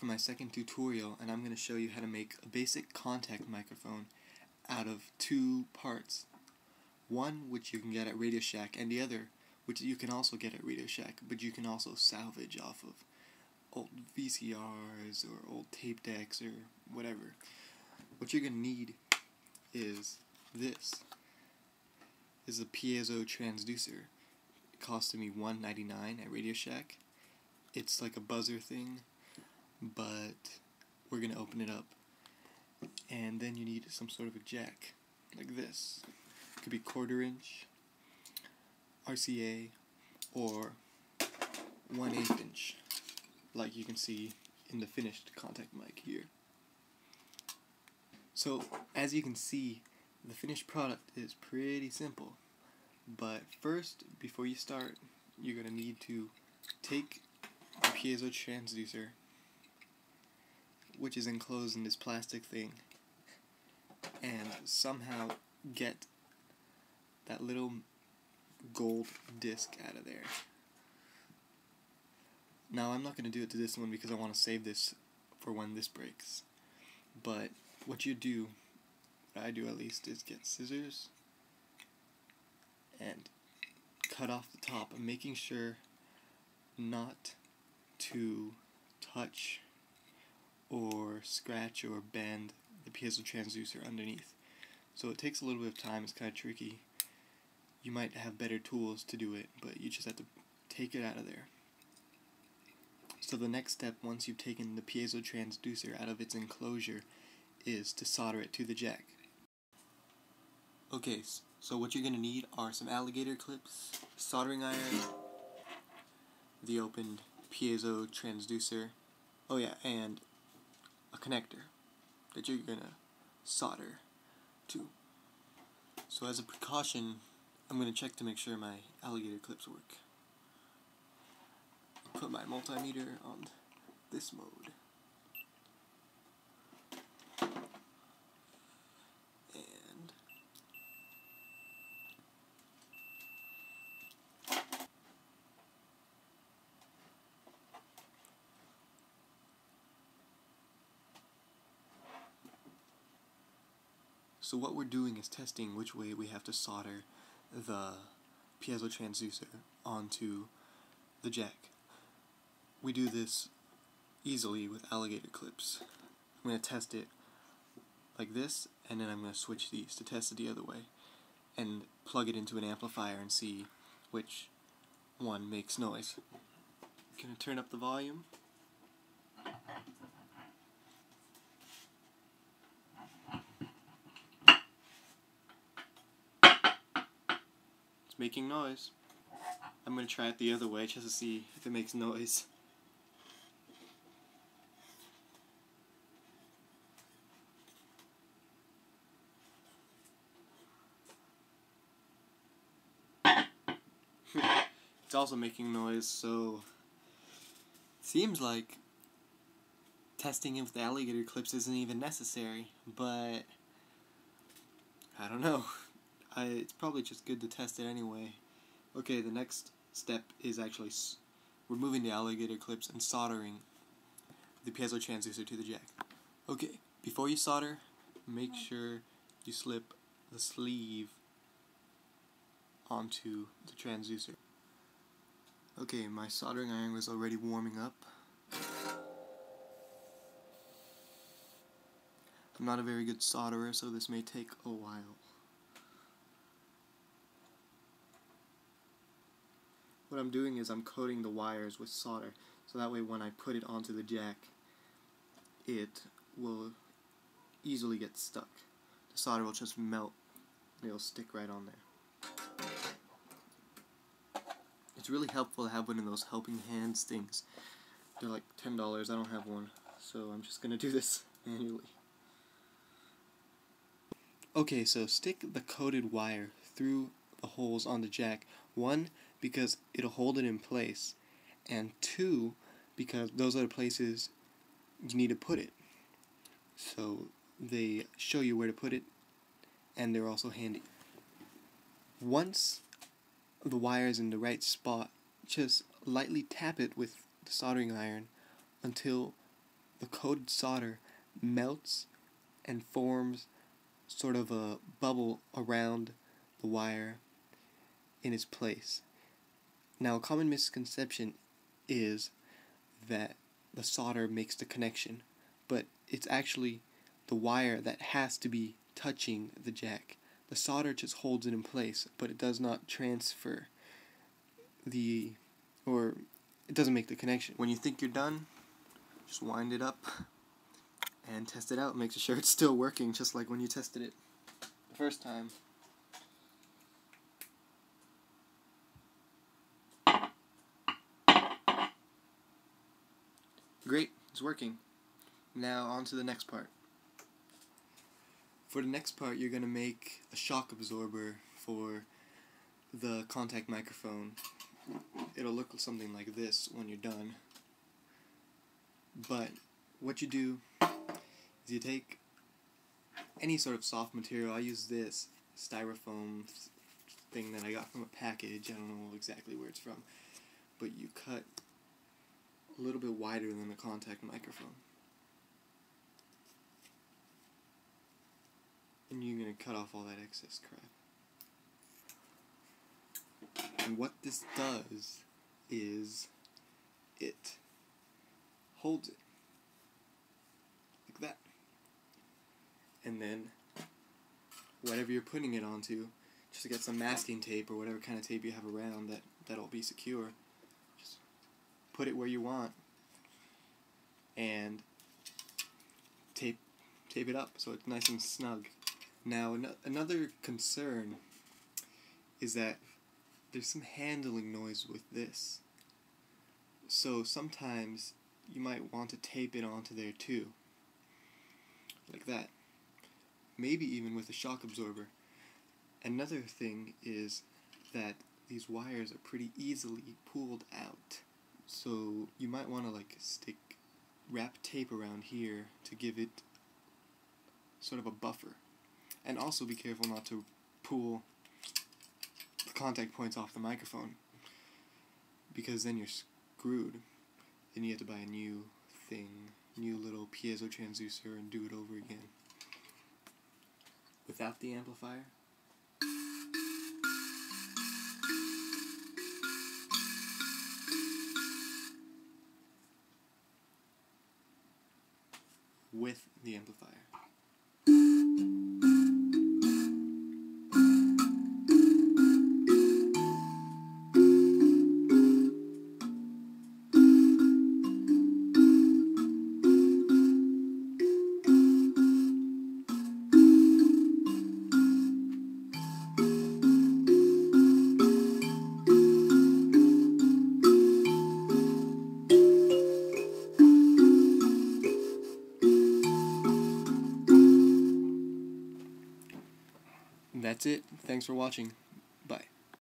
for my second tutorial, and I'm going to show you how to make a basic contact microphone out of two parts. One which you can get at Radio Shack, and the other which you can also get at Radio Shack, but you can also salvage off of old VCRs or old tape decks or whatever. What you're going to need is this. This is a piezo transducer. It cost me $1.99 at Radio Shack. It's like a buzzer thing, but we're going to open it up. And then you need some sort of a jack, like this. It could be 1/4 inch, RCA, or 1/8 inch, like you can see in the finished contact mic here. So, as you can see, the finished product is pretty simple. But first, before you start, you're going to need to take the piezo transducer, which is enclosed in this plastic thing, and somehow get that little gold disc out of there. Now, I'm not going to do it to this one because I want to save this for when this breaks. But what you do, what I do at least, is get scissors and cut off the top, making sure not to touch or scratch or bend the piezo transducer underneath. So it takes a little bit of time, it's kind of tricky. You might have better tools to do it, but you just have to take it out of there. So the next step, once you've taken the piezo transducer out of its enclosure, is to solder it to the jack. Okay, so what you're going to need are some alligator clips, soldering iron, the opened piezo transducer, oh yeah, and a connector that you're going to solder to. So as a precaution, I'm going to check to make sure my alligator clips work. Put my multimeter on this mode. So what we're doing is testing which way we have to solder the piezo transducer onto the jack. We do this easily with alligator clips. I'm going to test it like this, and then I'm going to switch these to test it the other way, and plug it into an amplifier and see which one makes noise. I'm going to turn up the volume. Making noise. I'm going to try it the other way just to see if it makes noise. It's also making noise, so seems like testing it with the alligator clips isn't even necessary, but I don't know. It's probably just good to test it anyway. Okay, the next step is actually removing the alligator clips and soldering the piezo transducer to the jack. Okay, before you solder, make sure you slip the sleeve onto the transducer. Okay, my soldering iron was already warming up. I'm not a very good solderer, so this may take a while. What I'm doing is I'm coating the wires with solder, so that way when I put it onto the jack, it will easily get stuck. The solder will just melt, and it'll stick right on there. It's really helpful to have one of those helping hands things. They're like $10, I don't have one, so I'm just going to do this manually. Okay, so stick the coated wire through the holes on the jack. One, because it'll hold it in place, and two, because those are the places you need to put it. So they show you where to put it, and they're also handy. Once the wire is in the right spot, just lightly tap it with the soldering iron until the coated solder melts and forms sort of a bubble around the wire in its place. Now, a common misconception is that the solder makes the connection, but it's actually the wire that has to be touching the jack. The solder just holds it in place, but it does not transfer or it doesn't make the connection. When you think you're done, just wind it up and test it out. Make sure it's still working, just like when you tested it the first time. Great, it's working. Now on to the next part. For the next part, you're going to make a shock absorber for the contact microphone. It'll look something like this when you're done. But what you do is you take any sort of soft material. I use this styrofoam thing that I got from a package. I don't know exactly where it's from. But you cut a little bit wider than the contact microphone. And you're going to cut off all that excess crap. And what this does is it holds it like that. And then whatever you're putting it onto, just to get some masking tape or whatever kind of tape you have around that'll be secure, just put it where you want and tape it up so it's nice and snug. Now, another concern is that there's some handling noise with this. So sometimes you might want to tape it onto there too. Like that. Maybe even with a shock absorber. Another thing is that these wires are pretty easily pulled out. So you might want to wrap tape around here to give it sort of a buffer. And also be careful not to pull the contact points off the microphone, because then you're screwed. Then you have to buy a new thing, new little piezo transducer, and do it over again. Without the amplifier. With the amplifier. That's it. Thanks for watching.